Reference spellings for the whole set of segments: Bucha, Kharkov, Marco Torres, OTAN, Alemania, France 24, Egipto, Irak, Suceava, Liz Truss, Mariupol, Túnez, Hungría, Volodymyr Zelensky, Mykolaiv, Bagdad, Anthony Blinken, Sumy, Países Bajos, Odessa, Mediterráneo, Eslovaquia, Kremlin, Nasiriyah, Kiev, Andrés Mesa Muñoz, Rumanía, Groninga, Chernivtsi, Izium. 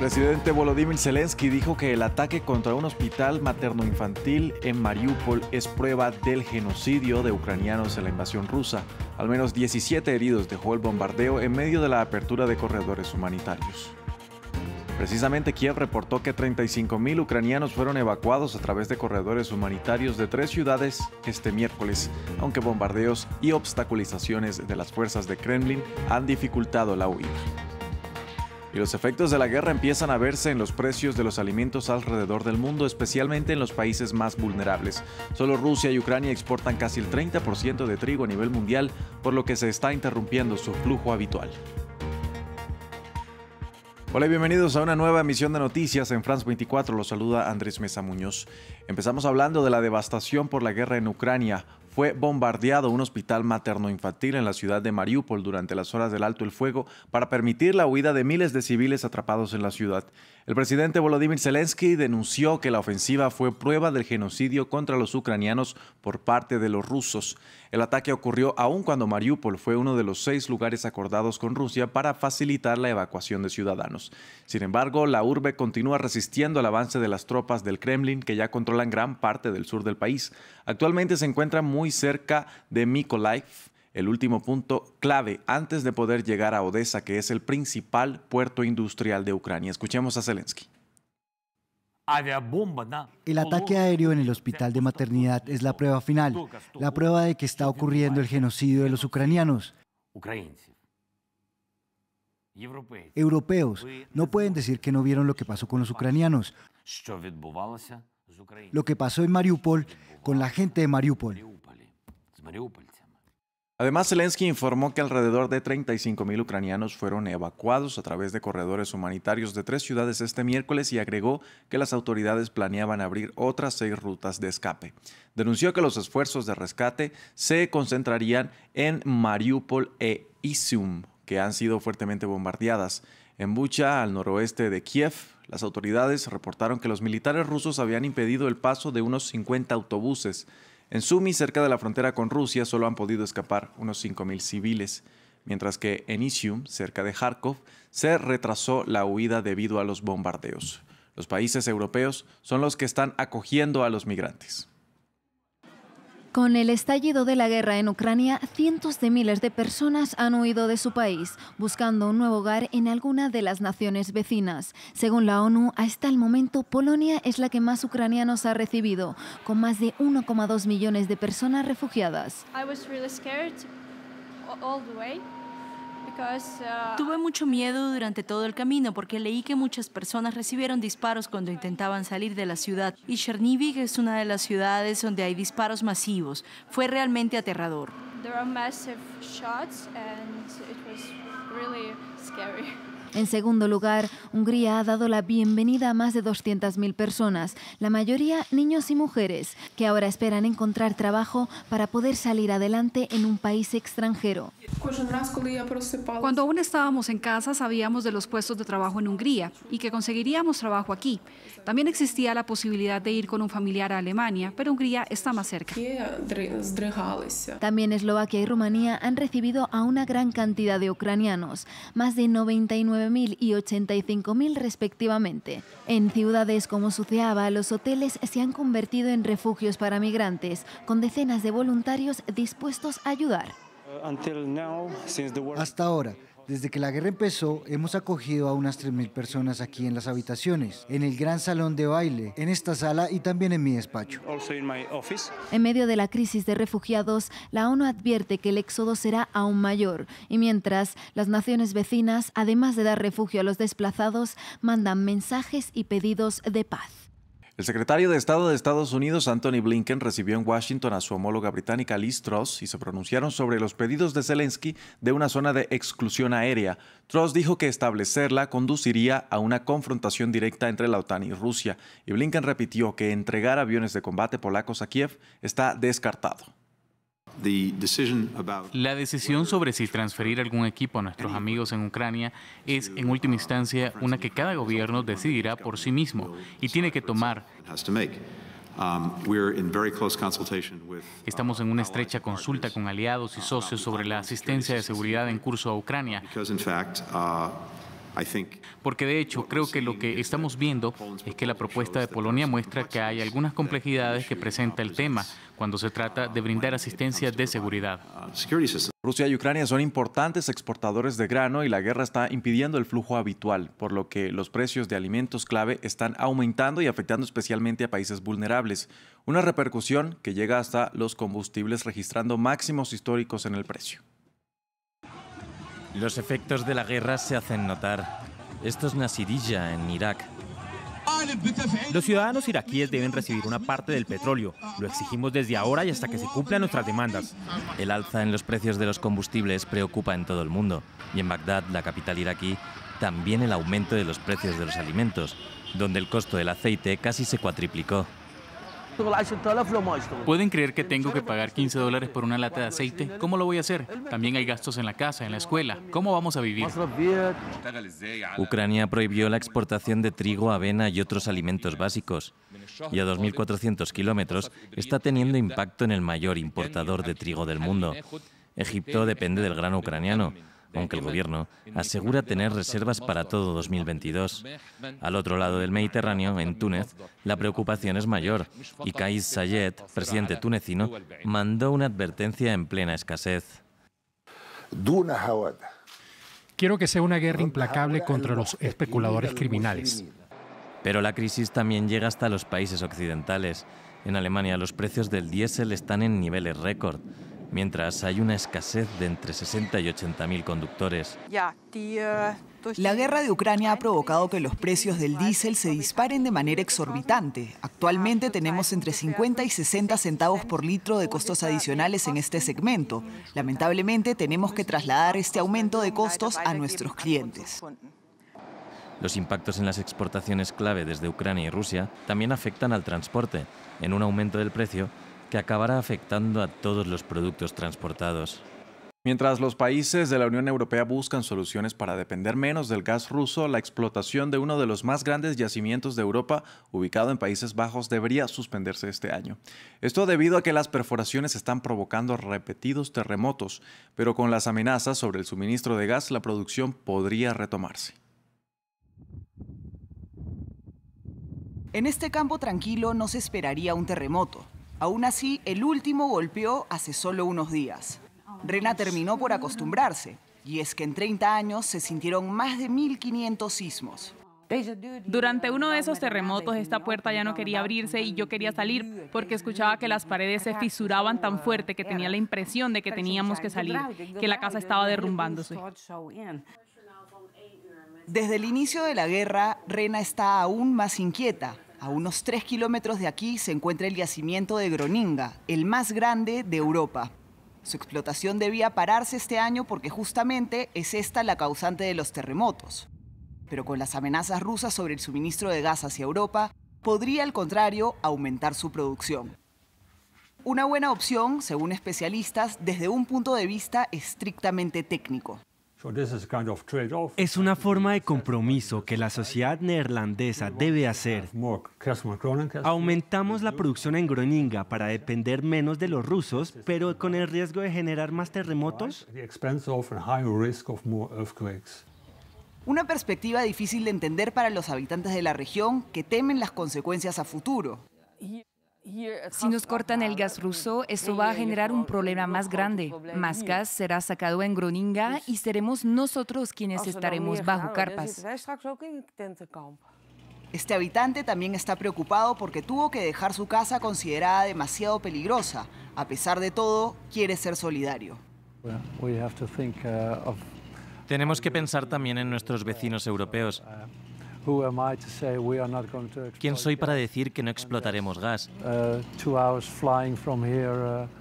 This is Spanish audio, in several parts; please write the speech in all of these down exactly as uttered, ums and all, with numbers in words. presidente Volodymyr Zelensky dijo que el ataque contra un hospital materno-infantil en Mariupol es prueba del genocidio de ucranianos en la invasión rusa. Al menos diecisiete heridos dejó el bombardeo en medio de la apertura de corredores humanitarios. Precisamente Kiev reportó que treinta y cinco mil ucranianos fueron evacuados a través de corredores humanitarios de tres ciudades este miércoles, aunque bombardeos y obstaculizaciones de las fuerzas de Kremlin han dificultado la huida. Y los efectos de la guerra empiezan a verse en los precios de los alimentos alrededor del mundo, especialmente en los países más vulnerables. Solo Rusia y Ucrania exportan casi el treinta por ciento de trigo a nivel mundial, por lo que se está interrumpiendo su flujo habitual. Hola y bienvenidos a una nueva emisión de noticias en France veinticuatro. Los saluda Andrés Mesa Muñoz. Empezamos hablando de la devastación por la guerra en Ucrania. Fue bombardeado un hospital materno-infantil en la ciudad de Mariupol durante las horas del alto el fuego para permitir la huida de miles de civiles atrapados en la ciudad. El presidente Volodymyr Zelensky denunció que la ofensiva fue prueba del genocidio contra los ucranianos por parte de los rusos. El ataque ocurrió aún cuando Mariupol fue uno de los seis lugares acordados con Rusia para facilitar la evacuación de ciudadanos. Sin embargo, la urbe continúa resistiendo al avance de las tropas del Kremlin, que ya controlan gran parte del sur del país. Actualmente se encuentra muy cerca de Mykolaiv, el último punto clave antes de poder llegar a Odessa, que es el principal puerto industrial de Ucrania. Escuchemos a Zelensky. El ataque aéreo en el hospital de maternidad es la prueba final, la prueba de que está ocurriendo el genocidio de los ucranianos. Europeos no pueden decir que no vieron lo que pasó con los ucranianos, lo que pasó en Mariupol con la gente de Mariupol. Además, Zelensky informó que alrededor de treinta y cinco mil ucranianos fueron evacuados a través de corredores humanitarios de tres ciudades este miércoles y agregó que las autoridades planeaban abrir otras seis rutas de escape. Denunció que los esfuerzos de rescate se concentrarían en Mariupol e Izyum, que han sido fuertemente bombardeadas. En Bucha, al noroeste de Kiev, las autoridades reportaron que los militares rusos habían impedido el paso de unos cincuenta autobuses. En Sumy, cerca de la frontera con Rusia, solo han podido escapar unos cinco mil civiles, mientras que en Izium, cerca de Kharkov, se retrasó la huida debido a los bombardeos. Los países europeos son los que están acogiendo a los migrantes. Con el estallido de la guerra en Ucrania, cientos de miles de personas han huido de su país, buscando un nuevo hogar en alguna de las naciones vecinas. Según la ONU, hasta el momento, Polonia es la que más ucranianos ha recibido, con más de uno coma dos millones de personas refugiadas. Tuve mucho miedo durante todo el camino porque leí que muchas personas recibieron disparos cuando intentaban salir de la ciudad y Chernivtsi es una de las ciudades donde hay disparos masivos. Fue realmente aterrador. En segundo lugar, Hungría ha dado la bienvenida a más de doscientas mil personas, la mayoría niños y mujeres, que ahora esperan encontrar trabajo para poder salir adelante en un país extranjero. Cuando aún estábamos en casa sabíamos de los puestos de trabajo en Hungría y que conseguiríamos trabajo aquí. También existía la posibilidad de ir con un familiar a Alemania, pero Hungría está más cerca. También Eslovaquia y Rumanía han recibido a una gran cantidad de ucranianos, más de noventa y nueve mil y ochenta y cinco mil respectivamente. En ciudades como Suceava, los hoteles se han convertido en refugios para migrantes, con decenas de voluntarios dispuestos a ayudar. Hasta ahora, desde que la guerra empezó, hemos acogido a unas tres mil personas aquí en las habitaciones, en el gran salón de baile, en esta sala y también en mi despacho. En medio de la crisis de refugiados, la ONU advierte que el éxodo será aún mayor y mientras, las naciones vecinas, además de dar refugio a los desplazados, mandan mensajes y pedidos de paz. El secretario de Estado de Estados Unidos, Anthony Blinken, recibió en Washington a su homóloga británica Liz Truss y se pronunciaron sobre los pedidos de Zelensky de una zona de exclusión aérea. Truss dijo que establecerla conduciría a una confrontación directa entre la OTAN y Rusia, y Blinken repitió que entregar aviones de combate polacos a Kiev está descartado. La decisión sobre si transferir algún equipo a nuestros amigos en Ucrania es, en última instancia, una que cada gobierno decidirá por sí mismo y tiene que tomar. Estamos en una estrecha consulta con aliados y socios sobre la asistencia de seguridad en curso a Ucrania. Porque de hecho creo que lo que estamos viendo es que la propuesta de Polonia muestra que hay algunas complejidades que presenta el tema cuando se trata de brindar asistencia de seguridad. Rusia y Ucrania son importantes exportadores de grano y la guerra está impidiendo el flujo habitual, por lo que los precios de alimentos clave están aumentando y afectando especialmente a países vulnerables. Una repercusión que llega hasta los combustibles, registrando máximos históricos en el precio. Los efectos de la guerra se hacen notar. Esto es Nasiriyah, en Irak. Los ciudadanos iraquíes deben recibir una parte del petróleo. Lo exigimos desde ahora y hasta que se cumplan nuestras demandas. El alza en los precios de los combustibles preocupa en todo el mundo. Y en Bagdad, la capital iraquí, también el aumento de los precios de los alimentos, donde el costo del aceite casi se cuatriplicó. ¿Pueden creer que tengo que pagar quince dólares por una lata de aceite? ¿Cómo lo voy a hacer? También hay gastos en la casa, en la escuela. ¿Cómo vamos a vivir? Ucrania prohibió la exportación de trigo, avena y otros alimentos básicos. Y a dos mil cuatrocientos kilómetros está teniendo impacto en el mayor importador de trigo del mundo. Egipto depende del grano ucraniano, aunque el gobierno asegura tener reservas para todo dos mil veintidós. Al otro lado del Mediterráneo, en Túnez, la preocupación es mayor y Kaïs Saied, presidente tunecino, mandó una advertencia en plena escasez. Quiero que sea una guerra implacable contra los especuladores criminales. Pero la crisis también llega hasta los países occidentales. En Alemania los precios del diésel están en niveles récord, mientras hay una escasez de entre sesenta y ochenta mil conductores. La guerra de Ucrania ha provocado que los precios del diésel se disparen de manera exorbitante. Actualmente tenemos entre cincuenta y sesenta centavos por litro de costos adicionales en este segmento. Lamentablemente tenemos que trasladar este aumento de costos a nuestros clientes. Los impactos en las exportaciones clave desde Ucrania y Rusia también afectan al transporte, en un aumento del precio que acabará afectando a todos los productos transportados. Mientras los países de la Unión Europea buscan soluciones para depender menos del gas ruso, la explotación de uno de los más grandes yacimientos de Europa, ubicado en Países Bajos, debería suspenderse este año. Esto debido a que las perforaciones están provocando repetidos terremotos, pero con las amenazas sobre el suministro de gas, la producción podría retomarse. En este campo tranquilo no se esperaría un terremoto. Aún así, el último golpeó hace solo unos días. Rena terminó por acostumbrarse, y es que en treinta años se sintieron más de mil quinientos sismos. Durante uno de esos terremotos, esta puerta ya no quería abrirse y yo quería salir porque escuchaba que las paredes se fisuraban tan fuerte que tenía la impresión de que teníamos que salir, que la casa estaba derrumbándose. Desde el inicio de la guerra, Rena está aún más inquieta. A unos tres kilómetros de aquí se encuentra el yacimiento de Groninga, el más grande de Europa. Su explotación debía pararse este año porque justamente es esta la causante de los terremotos. Pero con las amenazas rusas sobre el suministro de gas hacia Europa, podría al contrario aumentar su producción. Una buena opción, según especialistas, desde un punto de vista estrictamente técnico. Es una forma de compromiso que la sociedad neerlandesa debe hacer. Aumentamos la producción en Groninga para depender menos de los rusos, pero con el riesgo de generar más terremotos. Una perspectiva difícil de entender para los habitantes de la región que temen las consecuencias a futuro. Si nos cortan el gas ruso, eso va a generar un problema más grande. Más gas será sacado en Groninga y seremos nosotros quienes estaremos bajo carpas. Este habitante también está preocupado porque tuvo que dejar su casa considerada demasiado peligrosa. A pesar de todo, quiere ser solidario. Tenemos que pensar también en nuestros vecinos europeos. ¿Quién soy para decir que no explotaremos gas?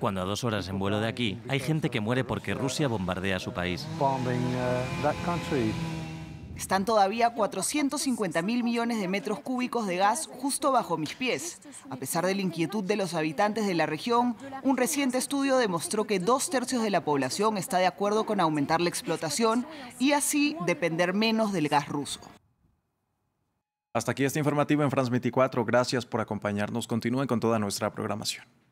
Cuando a dos horas en vuelo de aquí hay gente que muere porque Rusia bombardea su país. Están todavía cuatrocientos cincuenta mil millones de metros cúbicos de gas justo bajo mis pies. A pesar de la inquietud de los habitantes de la región, un reciente estudio demostró que dos tercios de la población está de acuerdo con aumentar la explotación y así depender menos del gas ruso. Hasta aquí este informativo en France veinticuatro. Gracias por acompañarnos. Continúen con toda nuestra programación.